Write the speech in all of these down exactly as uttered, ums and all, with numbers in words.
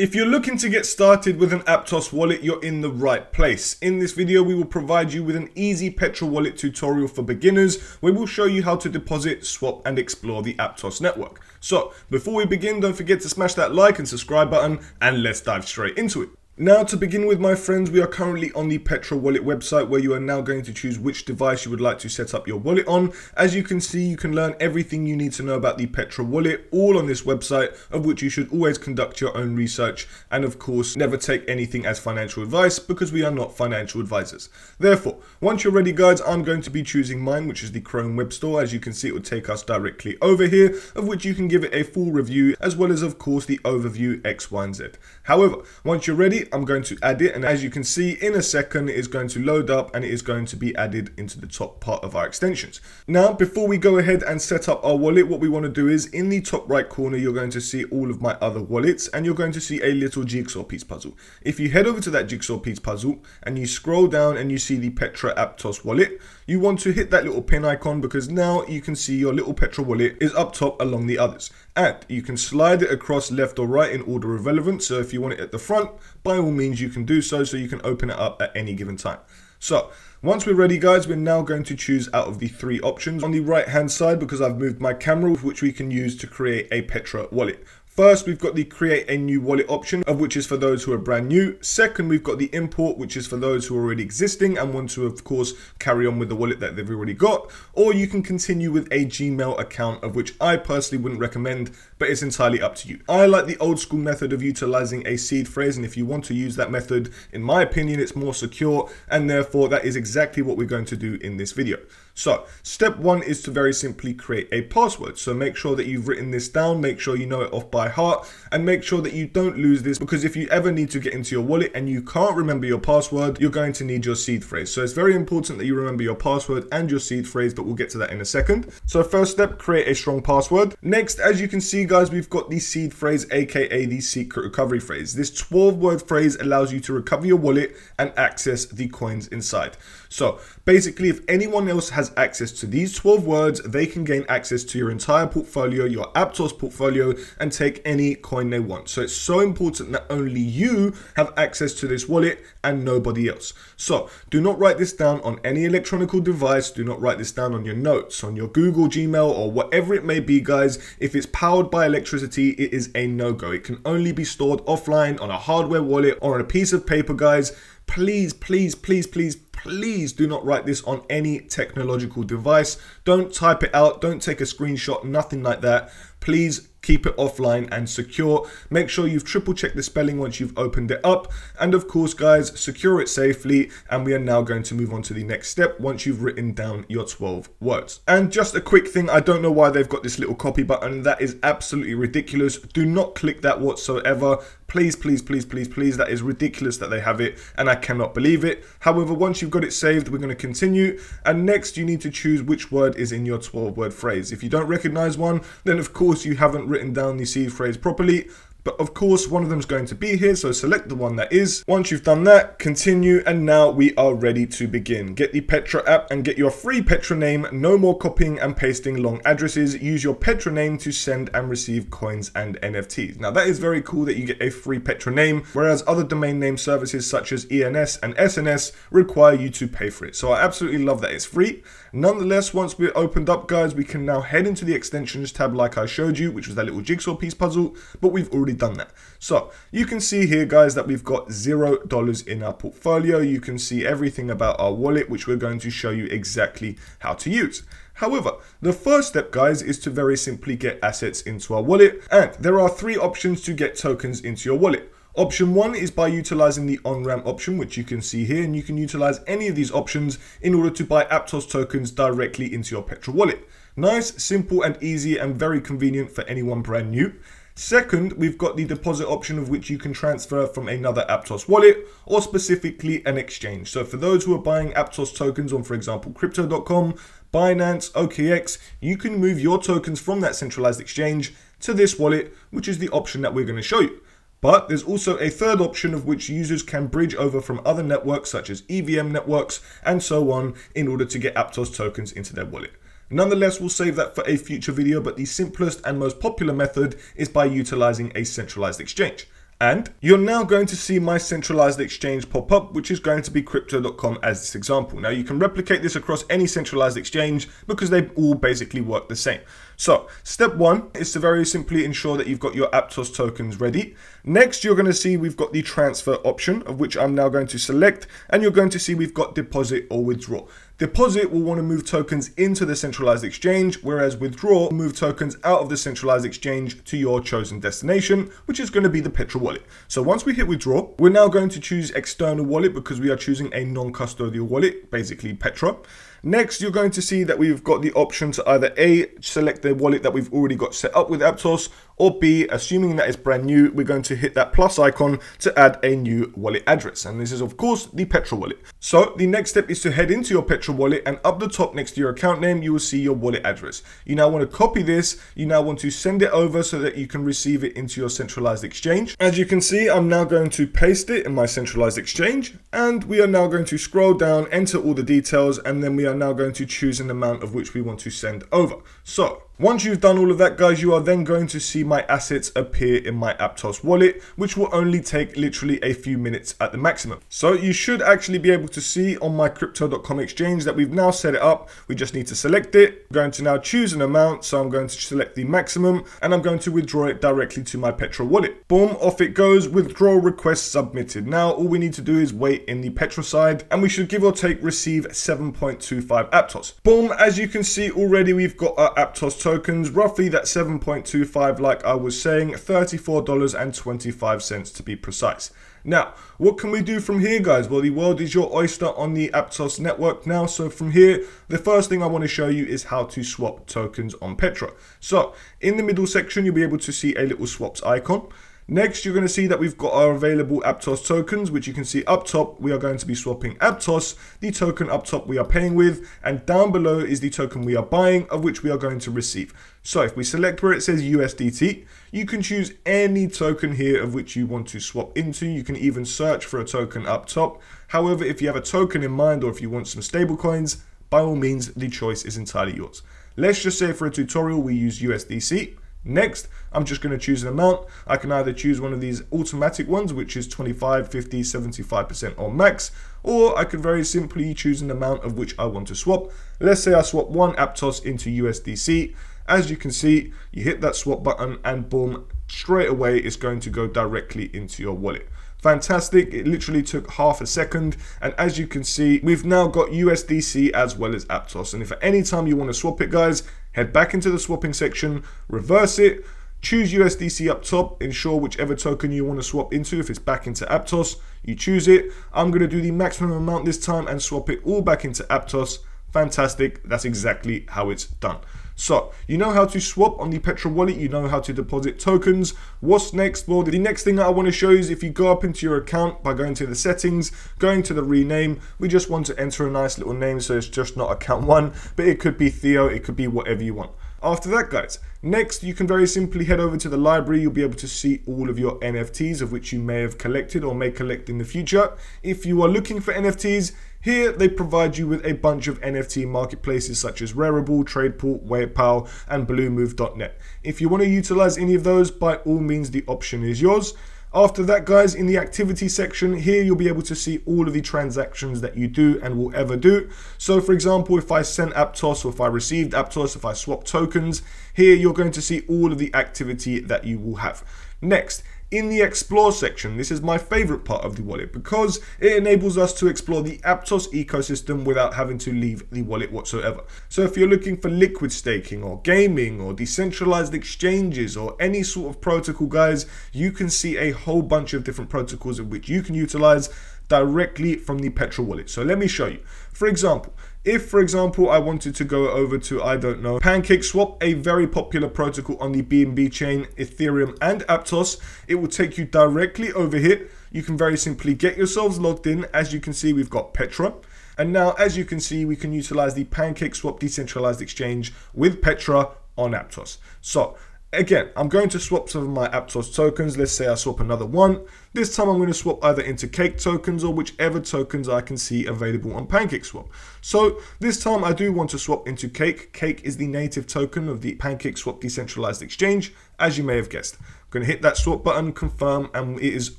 If you're looking to get started with an Aptos wallet, you're in the right place. In this video, we will provide you with an easy Petra wallet tutorial for beginners, where we'll show you how to deposit, swap, and explore the Aptos network. So before we begin, don't forget to smash that like and subscribe button, and let's dive straight into it. Now, to begin with, my friends, we are currently on the Petra wallet website, where you are now going to choose which device you would like to set up your wallet on. As you can see, you can learn everything you need to know about the Petra wallet all on this website, of which you should always conduct your own research, and of course never take anything as financial advice, because we are not financial advisors. Therefore, once you're ready, guys, I'm going to be choosing mine, which is the Chrome Web Store. As you can see, it will take us directly over here, of which you can give it a full review, as well as of course the overview, X, Y and Z. However, once you're ready, I'm going to add it, and as you can see, in a second it is going to load up and it is going to be added into the top part of our extensions. Now, before we go ahead and set up our wallet, what we want to do is, in the top right corner, you're going to see all of my other wallets, and you're going to see a little jigsaw piece puzzle. If you head over to that jigsaw piece puzzle and you scroll down and you see the Petra Aptos wallet, you want to hit that little pin icon, because now you can see your little Petra wallet is up top along the others, and you can slide it across left or right in order of relevance. So if you want it at the front, by all means you can do so, so you can open it up at any given time. So once we're ready, guys, we're now going to choose out of the three options on the right hand side, because I've moved my camera, which we can use to create a Petra wallet. First, we've got the create a new wallet option, of which is for those who are brand new. Second, we've got the import, which is for those who are already existing and want to, of course, carry on with the wallet that they've already got. Or you can continue with a Gmail account, of which I personally wouldn't recommend, but it's entirely up to you. I like the old school method of utilizing a seed phrase, and if you want to use that method, in my opinion, it's more secure, and therefore that is exactly what we're going to do in this video. So step one is to very simply create a password. So make sure that you've written this down, make sure you know it off by heart, and make sure that you don't lose this, because if you ever need to get into your wallet and you can't remember your password, you're going to need your seed phrase. So it's very important that you remember your password and your seed phrase, but we'll get to that in a second. So first step, create a strong password. Next, as you can see, guys, we've got the seed phrase, aka the secret recovery phrase. This twelve word phrase allows you to recover your wallet and access the coins inside. So basically, if anyone else has access to these twelve words, they can gain access to your entire portfolio, your Aptos portfolio, and take any coin they want. So it's so important that only you have access to this wallet and nobody else. So do not write this down on any electronic device. Do not write this down on your notes, on your Google, Gmail, or whatever it may be, guys. If it's powered by electricity, it is a no-go. It can only be stored offline on a hardware wallet or on a piece of paper, guys. Please, please, please, please, please do not write this on any technological device. Don't type it out. Don't take a screenshot, nothing like that. Please keep it offline and secure. Make sure you've triple checked the spelling once you've opened it up. And of course, guys, secure it safely. And we are now going to move on to the next step once you've written down your twelve words. And just a quick thing, I don't know why they've got this little copy button. That is absolutely ridiculous. Do not click that whatsoever. Please, please, please, please, please. That is ridiculous that they have it, and I cannot believe it. However, once you've got it saved, we're going to continue. And next, you need to choose which word is in your twelve word phrase. If you don't recognize one, then of course you haven't written down the seed phrase properly. But of course, one of them is going to be here, so select the one that is. Once you've done that, continue, and now we are ready to begin. Get the Petra app and get your free Petra name. No more copying and pasting long addresses. Use your Petra name to send and receive coins and N F Ts. Now, that is very cool that you get a free Petra name, whereas other domain name services such as E N S and S N S require you to pay for it. So I absolutely love that it's free. Nonetheless, once we're opened up, guys, we can now head into the extensions tab like I showed you, which was that little jigsaw piece puzzle, but we've already done that. So you can see here, guys, that we've got zero dollars in our portfolio. You can see everything about our wallet, which we're going to show you exactly how to use. However, the first step, guys, is to very simply get assets into our wallet, and there are three options to get tokens into your wallet. Option one is by utilizing the on-ramp option, which you can see here, and you can utilize any of these options in order to buy Aptos tokens directly into your Petra wallet. Nice, simple and easy, and very convenient for anyone brand new. Second, we've got the deposit option, of which you can transfer from another Aptos wallet or specifically an exchange. So for those who are buying Aptos tokens on, for example, Crypto dot com, Binance, O K X, you can move your tokens from that centralized exchange to this wallet, which is the option that we're going to show you. But there's also a third option, of which users can bridge over from other networks such as E V M networks and so on in order to get Aptos tokens into their wallet. Nonetheless, we'll save that for a future video, but the simplest and most popular method is by utilizing a centralized exchange. And you're now going to see my centralized exchange pop up, which is going to be Crypto dot com as this example. Now you can replicate this across any centralized exchange because they all basically work the same. So step one is to very simply ensure that you've got your Aptos tokens ready. Next, you're going to see we've got the transfer option, of which I'm now going to select, and you're going to see we've got deposit or withdraw. Deposit will want to move tokens into the centralized exchange, whereas withdraw will move tokens out of the centralized exchange to your chosen destination, which is going to be the Petra wallet. So once we hit withdraw, we're now going to choose external wallet because we are choosing a non-custodial wallet, basically Petra. Next, you're going to see that we've got the option to either A, select the wallet that we've already got set up with Aptos, or B, assuming that it's brand new, we're going to hit that plus icon to add a new wallet address. And this is, of course, the Petra wallet. So the next step is to head into your Petra wallet, and up the top next to your account name, you will see your wallet address. You now want to copy this. You now want to send it over so that you can receive it into your centralized exchange. As you can see, I'm now going to paste it in my centralized exchange, and we are now going to scroll down, enter all the details, and then we are now going to choose an amount of which we want to send over. So once you've done all of that, guys, you are then going to see my assets appear in my Aptos wallet, which will only take literally a few minutes at the maximum. So you should actually be able to see on my Crypto dot com exchange that we've now set it up. We just need to select it. I'm going to now choose an amount. So I'm going to select the maximum, and I'm going to withdraw it directly to my Petra wallet. Boom, off it goes. Withdrawal request submitted. Now all we need to do is wait in the Petra side, and we should give or take receive seven point two five Aptos. Boom, as you can see already, we've got our Aptos token. Tokens, roughly that seven point two five, like I was saying, thirty-four dollars and twenty-five cents to be precise. Now, what can we do from here, guys? Well, the world is your oyster on the Aptos network now. So from here, the first thing I want to show you is how to swap tokens on Petra. So in the middle section, you'll be able to see a little swaps icon. Next, you're going to see that we've got our available Aptos tokens, which you can see up top, we are going to be swapping Aptos, the token up top we are paying with, and down below is the token we are buying, of which we are going to receive. So if we select where it says U S D T, you can choose any token here of which you want to swap into. You can even search for a token up top. However, if you have a token in mind or if you want some stable coins, by all means, the choice is entirely yours. Let's just say for a tutorial, we use U S D C. Next, I'm just going to choose an amount. I can either choose one of these automatic ones, which is twenty-five, fifty, seventy-five percent on max, or I could very simply choose an amount of which I want to swap. Let's say I swap one Aptos into U S D C. As you can see, you hit that swap button and boom, straight away, it's going to go directly into your wallet. Fantastic. It literally took half a second. And as you can see, we've now got U S D C as well as Aptos. And if at any time you want to swap it, guys, head back into the swapping section, reverse it, choose U S D C up top, ensure whichever token you want to swap into. If it's back into Aptos, you choose it. I'm going to do the maximum amount this time and swap it all back into Aptos. Fantastic. That's exactly how it's done. So you know how to swap on the Petra wallet, you know how to deposit tokens. What's next? Well, the next thing that I want to show you is if you go up into your account by going to the settings, going to the rename, we just want to enter a nice little name. So it's just not account one, but it could be Theo. It could be whatever you want. After that, guys, next, you can very simply head over to the library. You'll be able to see all of your N F Ts of which you may have collected or may collect in the future. If you are looking for N F Ts, here they provide you with a bunch of N F T marketplaces such as Rarible, TradePort, WayPal, and BlueMove dot net. If you want to utilize any of those, by all means, the option is yours. After that, guys, in the activity section here, you'll be able to see all of the transactions that you do and will ever do. So for example, if I sent Aptos, or if I received Aptos, if I swap tokens, here you're going to see all of the activity that you will have. Next, in the explore section, this is my favorite part of the wallet because it enables us to explore the Aptos ecosystem without having to leave the wallet whatsoever. So if you're looking for liquid staking or gaming or decentralized exchanges or any sort of protocol, guys, you can see a whole bunch of different protocols in which you can utilize directly from the Petra wallet. So let me show you. For example, if for example, I wanted to go over to, I don't know, PancakeSwap, a very popular protocol on the B N B chain, Ethereum and Aptos, it will take you directly over here. You can very simply get yourselves logged in. As you can see, we've got Petra. And now, as you can see, we can utilize the PancakeSwap decentralized exchange with Petra on Aptos. So again, I'm going to swap some of my Aptos tokens. Let's say I swap another one. This time I'm going to swap either into Cake tokens or whichever tokens I can see available on PancakeSwap. So this time I do want to swap into Cake. Cake is the native token of the PancakeSwap decentralized exchange. as you may have guessed. I'm going to hit that sort button, confirm, and it is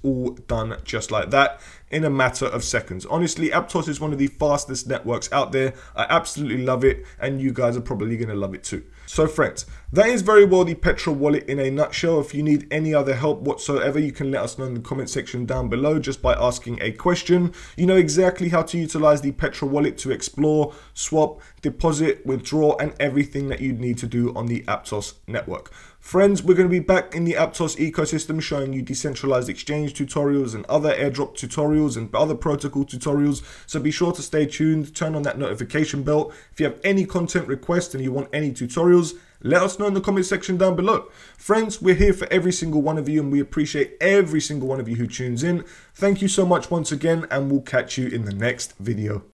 all done just like that in a matter of seconds. Honestly, Aptos is one of the fastest networks out there. I absolutely love it, and you guys are probably going to love it too. So friends, that is very well the Petra wallet in a nutshell. If you need any other help whatsoever, you can let us know in the comment section down below just by asking a question. You know exactly how to utilize the Petra wallet to explore, swap, deposit, withdraw, and everything that you need to do on the Aptos network. Friends, we're going to be back in the Aptos ecosystem showing you decentralized exchange tutorials and other airdrop tutorials and other protocol tutorials. So be sure to stay tuned, turn on that notification bell. If you have any content requests and you want any tutorials, let us know in the comment section down below. Friends, we're here for every single one of you, and we appreciate every single one of you who tunes in. Thank you so much once again, and we'll catch you in the next video.